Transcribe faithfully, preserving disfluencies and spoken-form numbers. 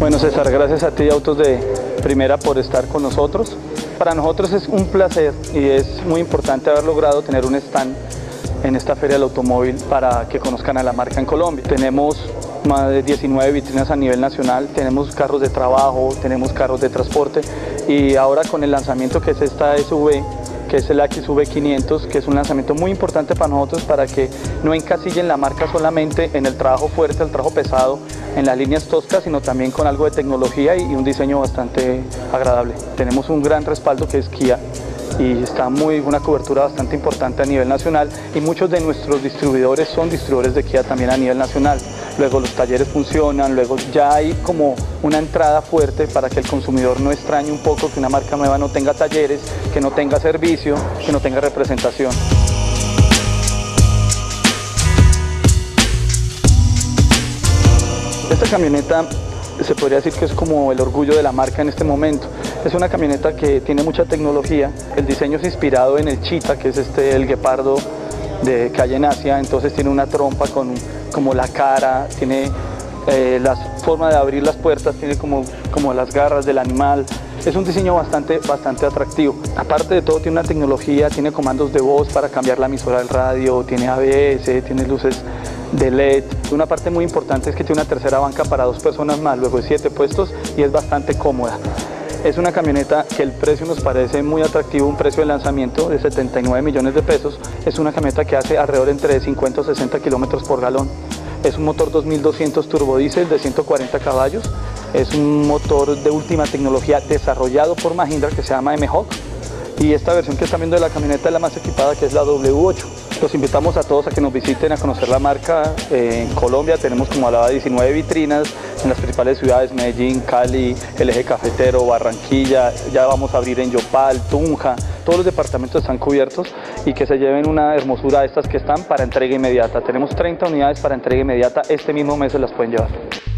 Bueno, César, gracias a ti, Autos de Primera, por estar con nosotros. Para nosotros es un placer y es muy importante haber logrado tener un stand en esta Feria del Automóvil para que conozcan a la marca en Colombia. Tenemos más de diecinueve vitrinas a nivel nacional, tenemos carros de trabajo, tenemos carros de transporte, y ahora con el lanzamiento que es esta S U V, que es el X V quinientos, que es un lanzamiento muy importante para nosotros, para que no encasillen la marca solamente en el trabajo fuerte, el trabajo pesado, en las líneas toscas, sino también con algo de tecnología y un diseño bastante agradable. Tenemos un gran respaldo que es Kia, y está muy, una cobertura bastante importante a nivel nacional, y muchos de nuestros distribuidores son distribuidores de Kia también a nivel nacional. Luego los talleres funcionan, luego ya hay como una entrada fuerte para que el consumidor no extrañe un poco que una marca nueva no tenga talleres, que no tenga servicio, que no tenga representación. Esta camioneta se podría decir que es como el orgullo de la marca en este momento. Es una camioneta que tiene mucha tecnología, el diseño es inspirado en el Chita, que es este, el guepardo de calle en Asia, entonces tiene una trompa con como la cara, tiene eh, la forma de abrir las puertas, tiene como, como las garras del animal. Es un diseño bastante, bastante atractivo. Aparte de todo, tiene una tecnología, tiene comandos de voz para cambiar la emisora del radio, tiene A B S, tiene luces de L E D. Una parte muy importante es que tiene una tercera banca para dos personas más, luego de siete puestos, y es bastante cómoda. Es una camioneta que el precio nos parece muy atractivo, un precio de lanzamiento de setenta y nueve millones de pesos. Es una camioneta que hace alrededor entre cincuenta o sesenta kilómetros por galón. Es un motor dos mil doscientos turbodiesel de ciento cuarenta caballos. Es un motor de última tecnología desarrollado por Mahindra, que se llama M Hawk. Y esta versión que están viendo de la camioneta es la más equipada, que es la W ocho. Los invitamos a todos a que nos visiten, a conocer la marca en Colombia. Tenemos, como hablaba, diecinueve vitrinas en las principales ciudades: Medellín, Cali, el eje cafetero, Barranquilla. Ya vamos a abrir en Yopal, Tunja. Todos los departamentos están cubiertos, y que se lleven una hermosura de estas que están para entrega inmediata. Tenemos treinta unidades para entrega inmediata. Este mismo mes se las pueden llevar.